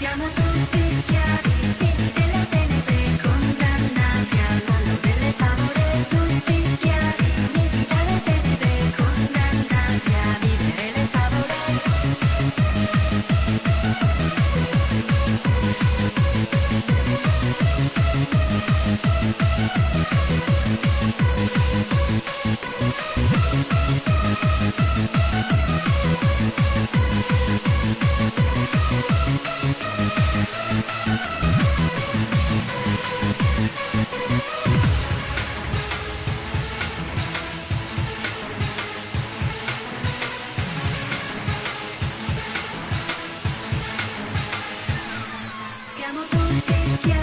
Siamo tutti schiavi.